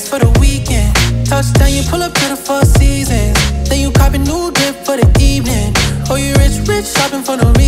Vegas for the weekend. Touchdown, you pull up to the Four Seasons. Then you cop a new dip for the evening. Oh, you rich, rich, shopping for no reason.